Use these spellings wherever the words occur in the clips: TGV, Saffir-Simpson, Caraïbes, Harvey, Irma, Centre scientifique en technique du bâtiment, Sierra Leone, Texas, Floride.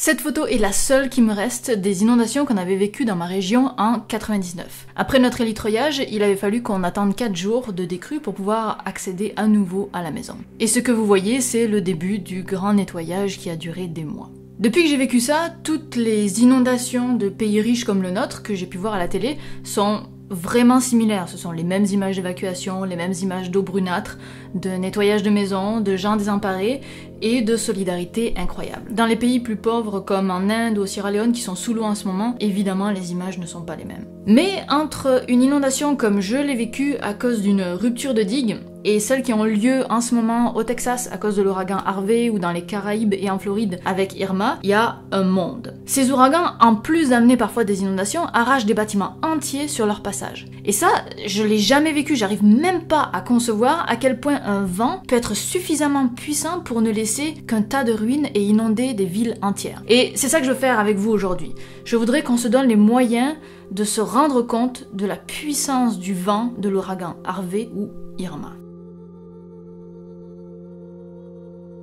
Cette photo est la seule qui me reste des inondations qu'on avait vécues dans ma région en 99. Après notre hélitreuillage, il avait fallu qu'on attende 4 jours de décrue pour pouvoir accéder à nouveau à la maison. Et ce que vous voyez, c'est le début du grand nettoyage qui a duré des mois. Depuis que j'ai vécu ça, toutes les inondations de pays riches comme le nôtre que j'ai pu voir à la télé sont vraiment similaires. Ce sont les mêmes images d'évacuation, les mêmes images d'eau brunâtre, de nettoyage de maisons, de gens désemparés et de solidarité incroyable. Dans les pays plus pauvres comme en Inde ou au Sierra Leone qui sont sous l'eau en ce moment, évidemment les images ne sont pas les mêmes. Mais entre une inondation comme je l'ai vécue à cause d'une rupture de digue et celles qui ont lieu en ce moment au Texas à cause de l'ouragan Harvey ou dans les Caraïbes et en Floride avec Irma, il y a un monde. Ces ouragans, en plus d'amener parfois des inondations, arrachent des bâtiments entiers sur leur passage. Et ça, je l'ai jamais vécu, j'arrive même pas à concevoir à quel point un vent peut être suffisamment puissant pour ne laisser qu'un tas de ruines et inonder des villes entières. Et c'est ça que je veux faire avec vous aujourd'hui. Je voudrais qu'on se donne les moyens de se rendre compte de la puissance du vent de l'ouragan Harvey ou Irma.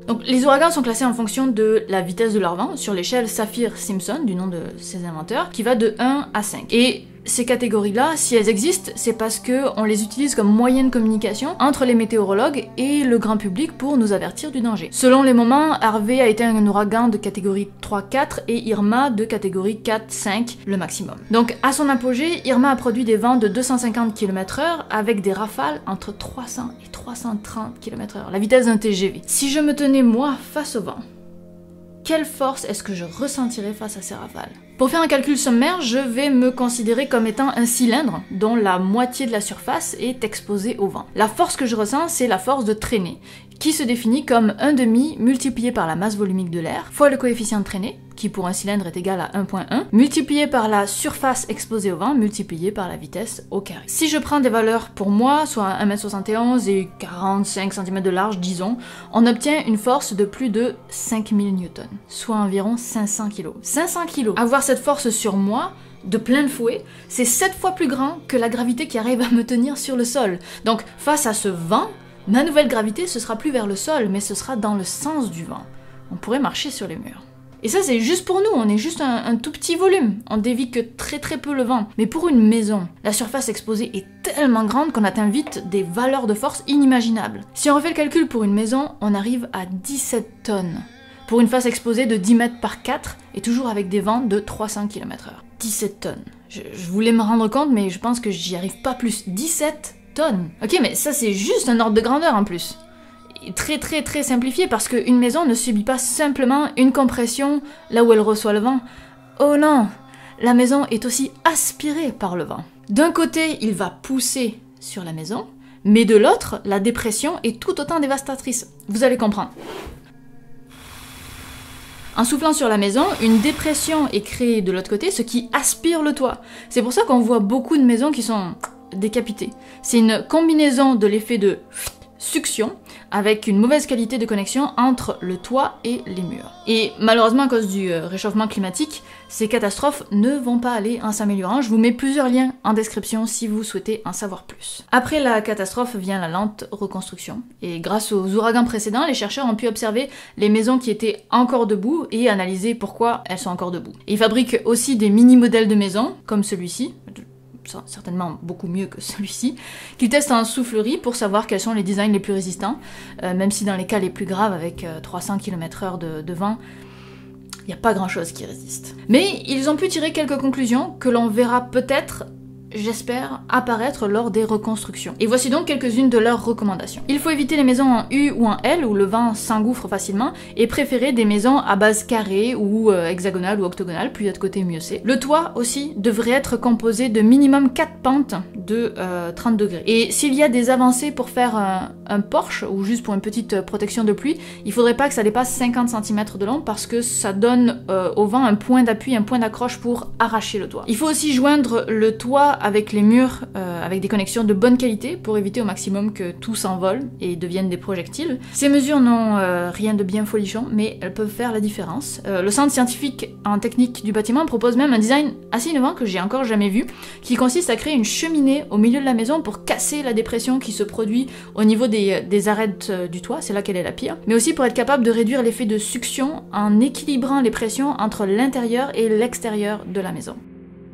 Donc, les ouragans sont classés en fonction de la vitesse de leur vent sur l'échelle Saffir-Simpson, du nom de ses inventeurs, qui va de 1 à 5. Et ces catégories-là, si elles existent, c'est parce qu'on les utilise comme moyen de communication entre les météorologues et le grand public pour nous avertir du danger. Selon les moments, Harvey a été un ouragan de catégorie 3-4 et Irma de catégorie 4-5, le maximum. Donc à son apogée, Irma a produit des vents de 250 km/h avec des rafales entre 300 et 330 km/h, la vitesse d'un TGV. Si je me tenais moi face au vent, quelle force est-ce que je ressentirais face à ces rafales? Pour faire un calcul sommaire, je vais me considérer comme étant un cylindre dont la moitié de la surface est exposée au vent. La force que je ressens, c'est la force de traînée, qui se définit comme 1/2 multiplié par la masse volumique de l'air, fois le coefficient de traînée, qui pour un cylindre est égal à 1.1, multiplié par la surface exposée au vent, multiplié par la vitesse au carré. Si je prends des valeurs pour moi, soit 1,71 m et 45 cm de large, disons, on obtient une force de plus de 5000 N, soit environ 500 kg. 500 kg! Avoir cette force sur moi, de plein de fouet, c'est 7 fois plus grand que la gravité qui arrive à me tenir sur le sol. Donc face à ce vent, ma nouvelle gravité, ce sera plus vers le sol, mais ce sera dans le sens du vent. On pourrait marcher sur les murs. Et ça, c'est juste pour nous, on est juste un tout petit volume. On dévie que très peu le vent. Mais pour une maison, la surface exposée est tellement grande qu'on atteint vite des valeurs de force inimaginables. Si on refait le calcul pour une maison, on arrive à 17 tonnes. Pour une face exposée de 10 mètres par 4, et toujours avec des vents de 300 km/h. 17 tonnes. Je voulais me rendre compte, mais je pense que j'y arrive pas plus. 17 tonnes. Ok, mais ça c'est juste un ordre de grandeur en plus. Et très simplifié, parce qu'une maison ne subit pas simplement une compression là où elle reçoit le vent. Oh non, la maison est aussi aspirée par le vent. D'un côté, il va pousser sur la maison, mais de l'autre, la dépression est tout autant dévastatrice. Vous allez comprendre. En soufflant sur la maison, une dépression est créée de l'autre côté, ce qui aspire le toit. C'est pour ça qu'on voit beaucoup de maisons qui sont décapitées. C'est une combinaison de l'effet de succion avec une mauvaise qualité de connexion entre le toit et les murs. Et malheureusement, à cause du réchauffement climatique, ces catastrophes ne vont pas aller en s'améliorant. Je vous mets plusieurs liens en description si vous souhaitez en savoir plus. Après la catastrophe vient la lente reconstruction. Et grâce aux ouragans précédents, les chercheurs ont pu observer les maisons qui étaient encore debout et analyser pourquoi elles sont encore debout. Et ils fabriquent aussi des mini-modèles de maisons, comme celui-ci, certainement beaucoup mieux que celui-ci, qu'ils testent en soufflerie pour savoir quels sont les designs les plus résistants, même si dans les cas les plus graves, avec 300 km/h de vent, il n'y a pas grand-chose qui résiste. Mais ils ont pu tirer quelques conclusions que l'on verra peut-être, j'espère, apparaître lors des reconstructions. Et voici donc quelques-unes de leurs recommandations. Il faut éviter les maisons en U ou en L, où le vent s'engouffre facilement, et préférer des maisons à base carrée ou hexagonale ou octogonale, plus il y a de côté mieux c'est. Le toit aussi devrait être composé de minimum 4 pentes de 30 degrés. Et s'il y a des avancées pour faire un porche, ou juste pour une petite protection de pluie, il faudrait pas que ça dépasse 50 cm de long, parce que ça donne au vent un point d'appui, un point d'accroche pour arracher le toit. Il faut aussi joindre le toit avec les murs, avec des connexions de bonne qualité pour éviter au maximum que tout s'envole et devienne des projectiles. Ces mesures n'ont rien de bien folichon, mais elles peuvent faire la différence. Le Centre scientifique en technique du bâtiment propose même un design assez innovant que j'ai encore jamais vu, qui consiste à créer une cheminée nez au milieu de la maison pour casser la dépression qui se produit au niveau des arêtes du toit, c'est là qu'elle est la pire, mais aussi pour être capable de réduire l'effet de succion en équilibrant les pressions entre l'intérieur et l'extérieur de la maison.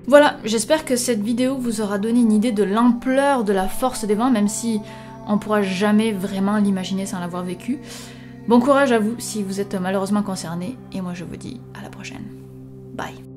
Voilà, j'espère que cette vidéo vous aura donné une idée de l'ampleur de la force des vents, même si on ne pourra jamais vraiment l'imaginer sans l'avoir vécu. Bon courage à vous si vous êtes malheureusement concerné, et moi je vous dis à la prochaine. Bye.